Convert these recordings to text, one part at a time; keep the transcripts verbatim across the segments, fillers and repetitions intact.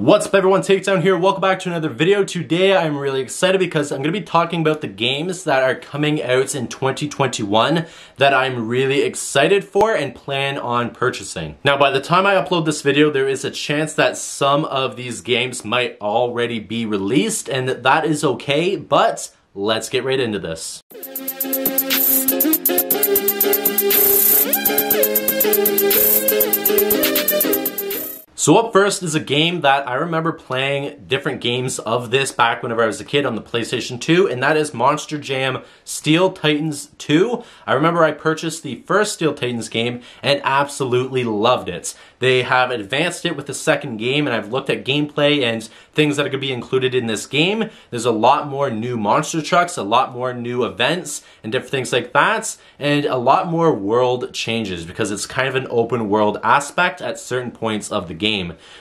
What's up everyone, Takedown here. Welcome back to another video. Today I'm really excited because I'm going to be talking about the games that are coming out in twenty twenty-one that I'm really excited for and plan on purchasing. Now by the time I upload this video, there is a chance that some of these games might already be released, and that is okay, but let's get right into this. So up first is a game that I remember playing different games of this back whenever I was a kid on the PlayStation two, and that is Monster Jam Steel Titans two. I remember I purchased the first Steel Titans game and absolutely loved it. They have advanced it with the second game, and I've looked at gameplay and things that are going to be included in this game. There's a lot more new monster trucks, a lot more new events and different things like that, and a lot more world changes because it's kind of an open world aspect at certain points of the game.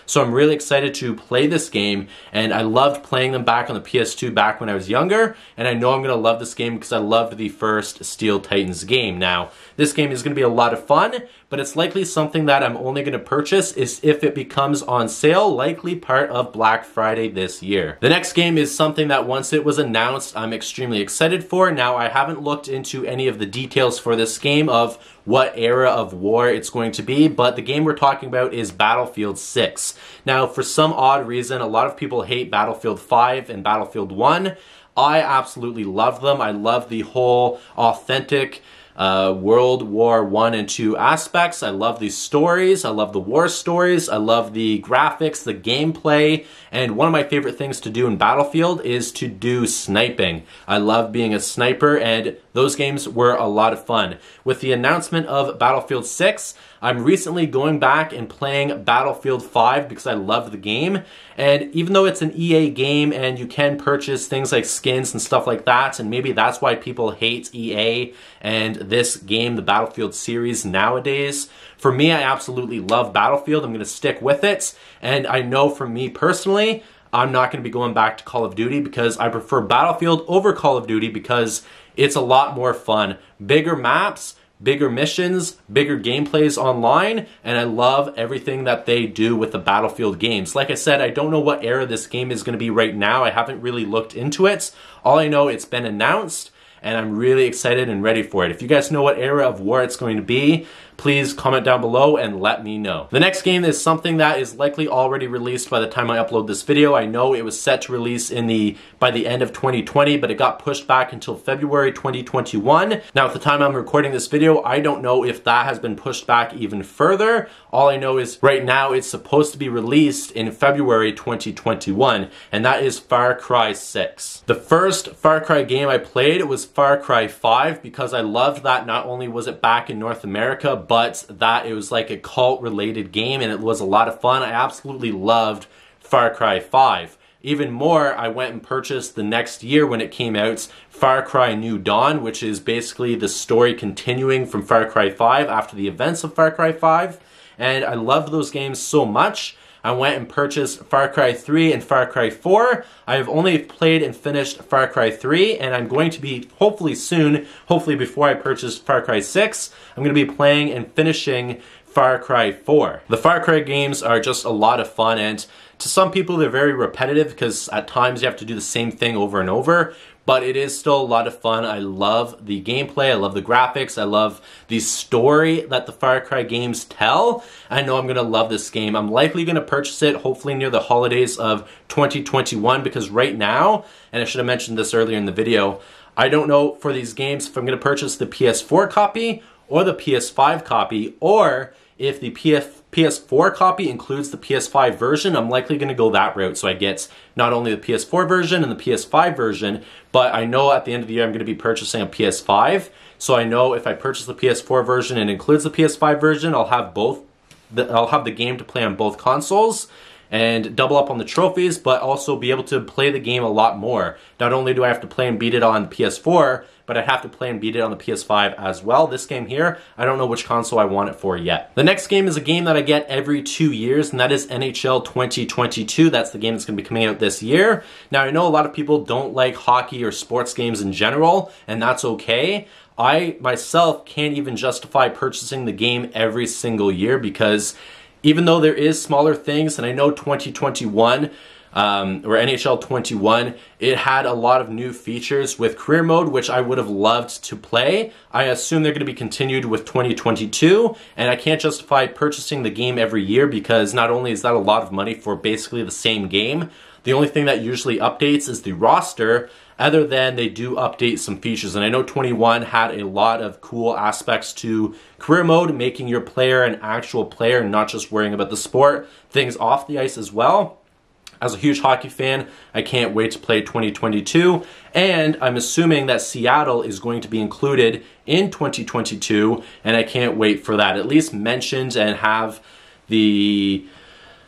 So I'm really excited to play this game, and I loved playing them back on the P S two back when I was younger, and I know I'm going to love this game because I loved the first Steel Titans game. Now, this game is going to be a lot of fun, but it's likely something that I'm only going to purchase is if it becomes on sale, likely part of Black Friday this year. The next game is something that once it was announced, I'm extremely excited for. Now, I haven't looked into any of the details for this game of what era of war it's going to be, but the game we're talking about is Battlefield six. Now, for some odd reason, a lot of people hate Battlefield five and Battlefield one. I absolutely love them. I love the whole authentic Uh, World War one and two aspects. I love these stories. I love the war stories. I love the graphics, the gameplay, and one of my favorite things to do in Battlefield is to do sniping. I love being a sniper, and those games were a lot of fun. With the announcement of Battlefield six, I'm recently going back and playing Battlefield five because I love the game, and even though it's an E A game and you can purchase things like skins and stuff like that, and maybe that's why people hate E A and this game, the Battlefield series nowadays. For me, I absolutely love Battlefield. I'm going to stick with it. And I know for me personally, I'm not going to be going back to Call of Duty because I prefer Battlefield over Call of Duty because it's a lot more fun. Bigger maps, bigger missions, bigger gameplays online, and I love everything that they do with the Battlefield games. Like I said, I don't know what era this game is going to be right now. I haven't really looked into it. All I know, it's been announced, and I'm really excited and ready for it. If you guys know what era of war it's going to be, please comment down below and let me know. The next game is something that is likely already released by the time I upload this video. I know it was set to release in the by the end of twenty twenty, but it got pushed back until February twenty twenty-one. Now, at the time I'm recording this video, I don't know if that has been pushed back even further. All I know is right now it's supposed to be released in February twenty twenty-one, and that is Far Cry six. The first Far Cry game I played was Far Cry five because I loved that not only was it back in North America, but that it was like a cult related game, and it was a lot of fun. I absolutely loved Far Cry five. Even more, I went and purchased the next year when it came out Far Cry New Dawn, which is basically the story continuing from Far Cry five after the events of Far Cry five, and I loved those games so much. I went and purchased Far Cry three and Far Cry four. I have only played and finished Far Cry three, and I'm going to be, hopefully soon, hopefully before I purchase Far Cry six, I'm going to be playing and finishing Far Cry four. The Far Cry games are just a lot of fun, and to some people they're very repetitive because at times you have to do the same thing over and over, but it is still a lot of fun. I love the gameplay, I love the graphics, I love the story that the Far Cry games tell. I know I'm going to love this game. I'm likely going to purchase it hopefully near the holidays of twenty twenty-one because right now, and I should have mentioned this earlier in the video, I don't know for these games if I'm going to purchase the P S four copy or the P S five copy, or if the P S four copy includes the P S five version, I'm likely going to go that route. So I get not only the P S four version and the P S five version, but I know at the end of the year I'm going to be purchasing a P S five. So I know if I purchase the P S four version and includes the P S five version, I'll have both. The, I'll have the game to play on both consoles and double up on the trophies, but also be able to play the game a lot more. Not only do I have to play and beat it on P S four, but I have to play and beat it on the P S five as well. This game here, I don't know which console I want it for yet. The next game is a game that I get every two years, and that is N H L twenty twenty-two. That's the game that's going to be coming out this year. Now, I know a lot of people don't like hockey or sports games in general, and that's okay. I, myself, can't even justify purchasing the game every single year because even though there is smaller things, and I know twenty twenty-one, Um, or N H L twenty-one, it had a lot of new features with career mode, which I would have loved to play. I assume they're going to be continued with twenty twenty-two, and I can't justify purchasing the game every year because not only is that a lot of money for basically the same game, the only thing that usually updates is the roster, other than they do update some features. And I know twenty-one had a lot of cool aspects to career mode, making your player an actual player and not just worrying about the sport, things off the ice as well. As a huge hockey fan, I can't wait to play twenty twenty-two, and I'm assuming that Seattle is going to be included in twenty twenty-two, and I can't wait for that. At least mentioned and have the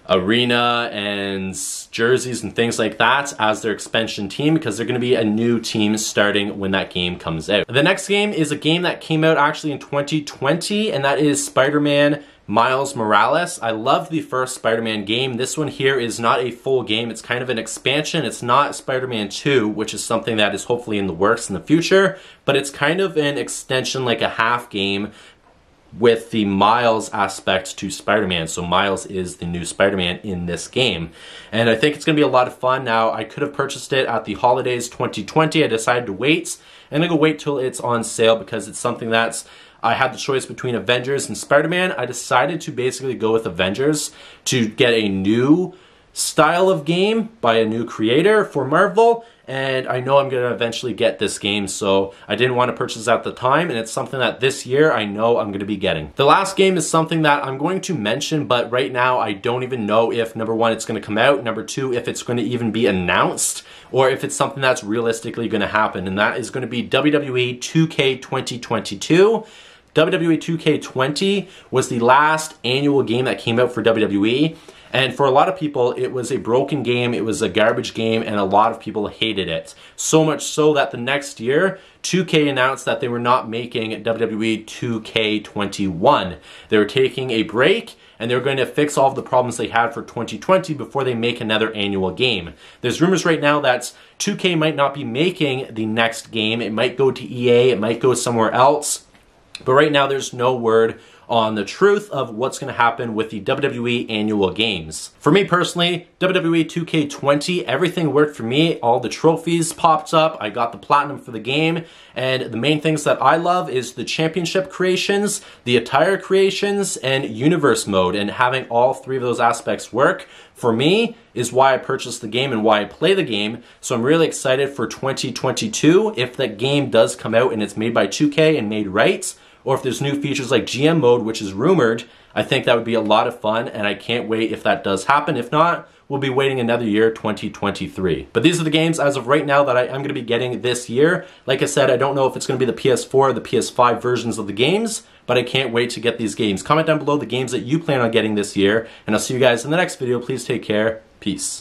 arena and jerseys and things like that as their expansion team, because they're going to be a new team starting when that game comes out. The next game is a game that came out actually in twenty twenty, and that is Spider-Man Miles Morales. I love the first Spider-Man game. This one here is not a full game. It's kind of an expansion. It's not Spider-Man two, which is something that is hopefully in the works in the future, but it's kind of an extension, like a half game with the Miles aspect to Spider-Man. So Miles is the new Spider-Man in this game. And I think it's going to be a lot of fun. Now, I could have purchased it at the holidays twenty twenty. I decided to wait. And I'm going to wait till it's on sale because it's something that's I had the choice between Avengers and Spider-Man. I decided to basically go with Avengers to get a new style of game by a new creator for Marvel, and I know I'm going to eventually get this game, so I didn't want to purchase at the time, and it's something that this year I know I'm going to be getting. The last game is something that I'm going to mention, but right now I don't even know if, number one, it's going to come out, number two, if it's going to even be announced, or if it's something that's realistically going to happen, and that is going to be W W E two K twenty twenty-two. W W E two K twenty was the last annual game that came out for W W E, and for a lot of people, it was a broken game, it was a garbage game, and a lot of people hated it. So much so that the next year, two K announced that they were not making W W E two K twenty-one. They were taking a break, and they were going to fix all of the problems they had for twenty twenty before they make another annual game. There's rumors right now that two K might not be making the next game. It might go to E A, it might go somewhere else, but right now there's no word on the truth of what's going to happen with the W W E annual games. For me personally, W W E two K twenty, everything worked for me. All the trophies popped up, I got the platinum for the game, and the main things that I love is the championship creations, the attire creations, and universe mode, and having all three of those aspects work for me is why I purchased the game and why I play the game. So I'm really excited for twenty twenty-two if that game does come out and it's made by two K and made right, or if there's new features like G M mode, which is rumored. I think that would be a lot of fun, and I can't wait if that does happen. If not, we'll be waiting another year, twenty twenty-three. But these are the games as of right now that I am going to be getting this year. Like I said, I don't know if it's going to be the P S four or the P S five versions of the games, but I can't wait to get these games. Comment down below the games that you plan on getting this year, and I'll see you guys in the next video. Please take care. Peace.